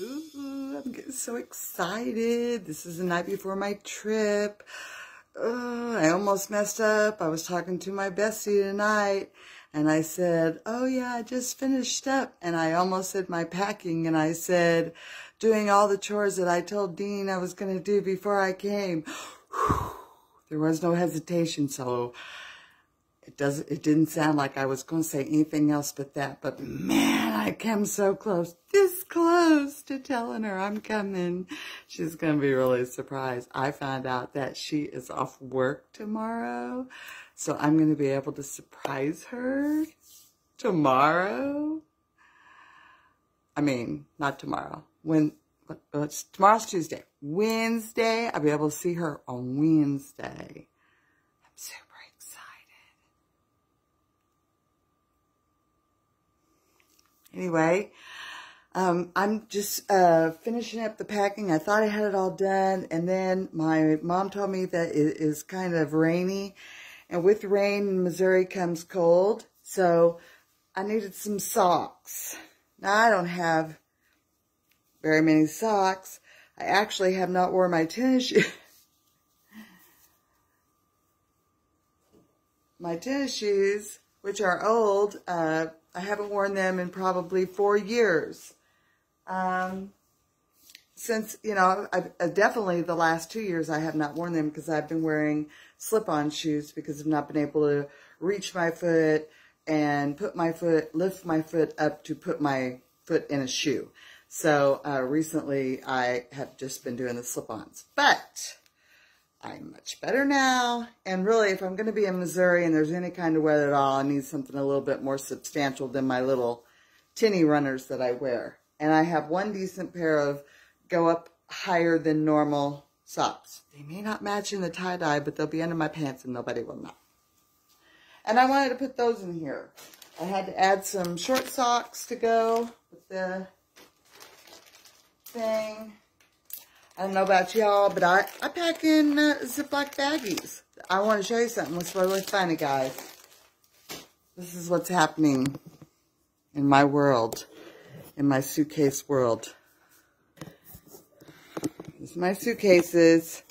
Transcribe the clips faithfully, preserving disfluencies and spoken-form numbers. Ooh, I'm getting so excited. This is the night before my trip. Oh, I almost messed up. I was talking to my bestie tonight, and I said, oh yeah, I just finished up. And I almost said my packing, and I said, doing all the chores that I told Dean I was going to do before I came. There was no hesitation, so it doesn't, it didn't sound like I was going to say anything else but that. But man, I came so close, this close to telling her I'm coming. She's going to be really surprised. I found out that she is off work tomorrow, so I'm going to be able to surprise her tomorrow. I mean, not tomorrow. When, what's, tomorrow's Tuesday. Wednesday, I'll be able to see her on Wednesday. I'm super excited. Anyway, um, I'm just uh, finishing up the packing. I thought I had it all done, and then my mom told me that it is kind of rainy, and with rain in Missouri comes cold, so I needed some socks. Now, I don't have very many socks. I actually have not worn my tennis shoes. My tennis shoes, which are old, uh, I haven't worn them in probably four years. Um, since, you know, I've, uh, definitely the last two years I have not worn them because I've been wearing slip-on shoes because I've not been able to reach my foot and put my foot, lift my foot up to put my foot in a shoe. So, uh, recently I have just been doing the slip-ons, but I'm much better now. And really, if I'm going to be in Missouri and there's any kind of weather at all, I need something a little bit more substantial than my little tinny runners that I wear. And I have one decent pair of go up higher than normal socks. They may not match in the tie-dye, but they'll be under my pants and nobody will know. And I wanted to put those in here. I had to add some short socks to go with the thing. I don't know about y'all, but I, I pack in uh, Ziploc baggies. I want to show you something. Let's really find it, guys. This is what's happening in my world, in my suitcase world. This is my suitcases.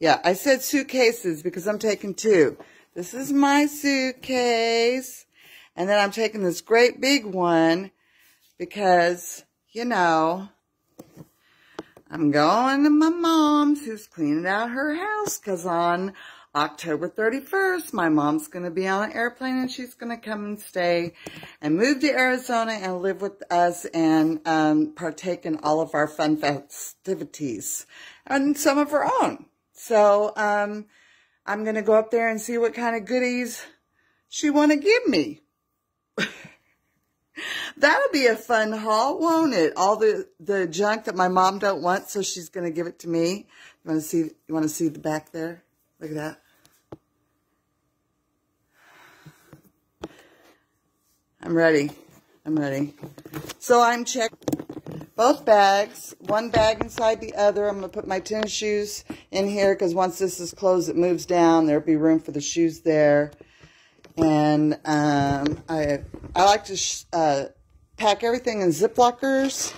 Yeah, I said suitcases because I'm taking two. This is my suitcase. And then I'm taking this great big one because, you know, I'm going to my mom's, who's cleaning out her house, because on October thirty-first, my mom's going to be on an airplane, and she's going to come and stay and move to Arizona and live with us and um, partake in all of our fun festivities and some of her own. So um, I'm going to go up there and see what kind of goodies she want to give me. That'll be a fun haul, won't it? All the, the junk that my mom don't want, so she's going to give it to me. You want to see, you want to see the back there? Look at that. I'm ready. I'm ready. So I'm checking both bags, one bag inside the other. I'm going to put my tennis shoes in here because once this is closed, it moves down. There'll be room for the shoes there. And um, I I like to sh uh, pack everything in Ziplockers.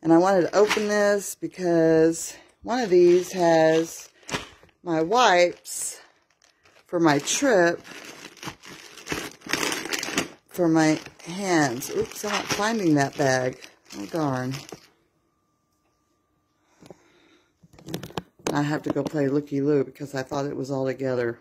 And I wanted to open this because one of these has my wipes for my trip for my hands. Oops, I'm not finding that bag. Oh, darn. And I have to go play looky-loo because I thought it was all together.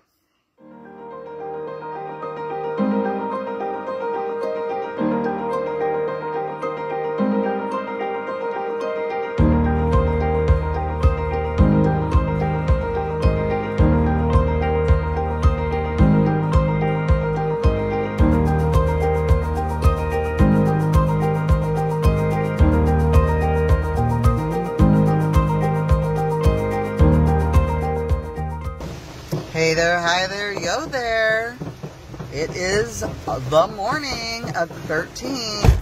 It is the morning of the thirteenth.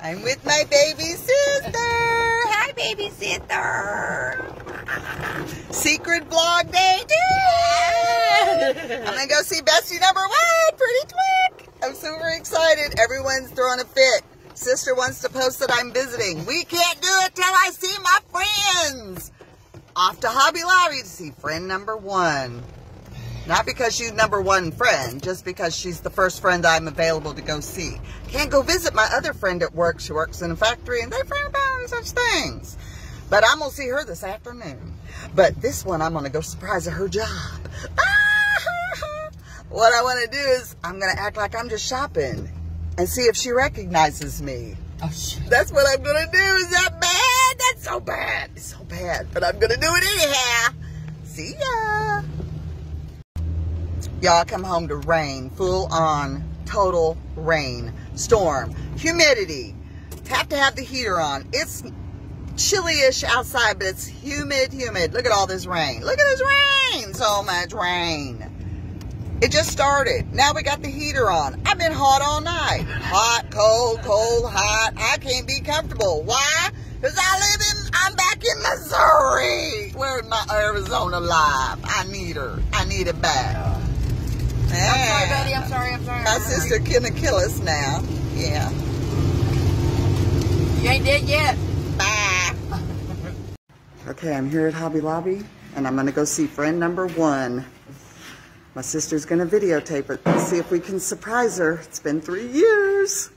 I'm with my baby sister. Hi, baby sister. Secret blog day two. I'm going to go see bestie number one, Pretty Twink. I'm super excited. Everyone's throwing a fit. sister wants to post that I'm visiting. We can't do it till I see my friends. Off to Hobby Lobby to see friend number one. Not because she's number one friend, just because she's the first friend I'm available to go see. Can't go visit my other friend at work. She works in a factory and they frown about such things. But I'm going to see her this afternoon. But this one, I'm going to go surprise at her job. Ah! What I want to do is, I'm going to act like I'm just shopping and see if she recognizes me. Oh, shit. That's what I'm going to do. Is that bad? That's so bad. It's so bad. But I'm going to do it anyhow. See ya. Y'all, come home to rain. Full on, total rain. Storm. Humidity. Have to have the heater on. It's chilly-ish outside, but it's humid, humid. Look at all this rain. Look at this rain. So much rain. It just started. Now we got the heater on. I've been hot all night. Hot, cold, cold, hot. I can't be comfortable. Why? Because I live in, I'm back in Missouri. Where is my Arizona live? I need her. I need it back. I'm sorry, buddy. I'm sorry. I'm sorry. My sister gonna kill us now. Yeah. You ain't dead yet. Bye. Okay, I'm here at Hobby Lobby, and I'm going to go see friend number one. My sister's going to videotape it. Let's see if we can surprise her. It's been three years.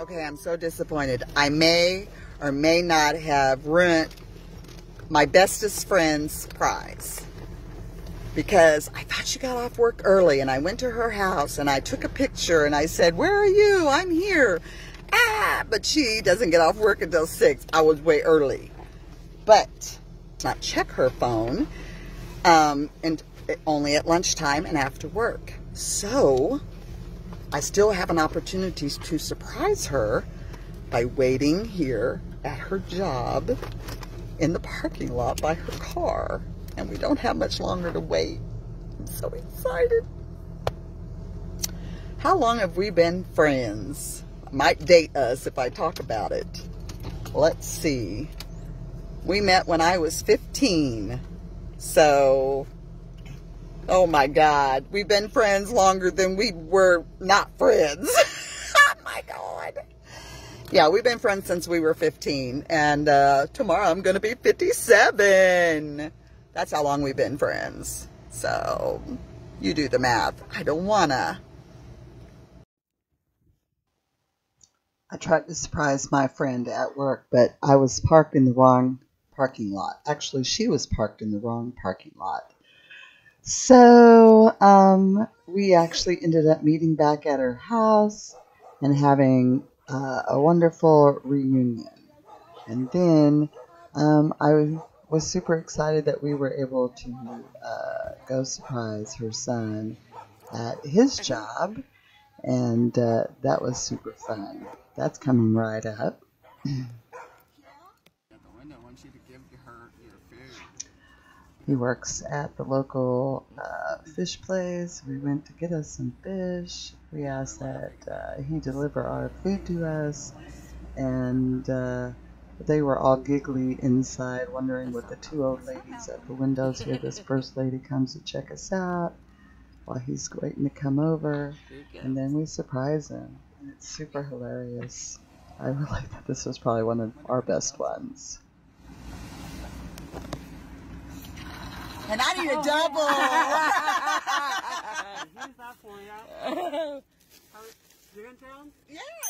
Okay, I'm so disappointed. I may or may not have ruined my bestest friend's prize, because I thought she got off work early and I went to her house and I took a picture and I said, where are you? I'm here. Ah, but she doesn't get off work until six. I was way early. But not check her phone um, and only at lunchtime and after work. So I still have an opportunity to surprise her by waiting here at her job in the parking lot by her car. And we don't have much longer to wait. I'm so excited. How long have we been friends? Might date us if I talk about it. Let's see. We met when I was fifteen. So, oh my God. We've been friends longer than we were not friends. Oh my God. Yeah, we've been friends since we were fifteen. And uh, tomorrow I'm going to be fifty-seven. That's how long we've been friends. So, you do the math. I don't wanna. I tried to surprise my friend at work, but I was parked in the wrong parking lot. Actually, she was parked in the wrong parking lot. So, um, we actually ended up meeting back at her house and having uh, a wonderful reunion. And then, um, I was... was super excited that we were able to uh, go surprise her son at his job, and uh, that was super fun. That's coming right up. He works at the local uh, fish place. We went to get us some fish. We asked that uh, he deliver our food to us, and uh, they were all giggly inside, wondering what the two old ladies at the windows here. This first lady comes to check us out while he's waiting to come over, and then we surprise him. And it's super hilarious. I really thought this was probably one of our best ones. And I need a double! Here's that for you. You're in town? Yeah!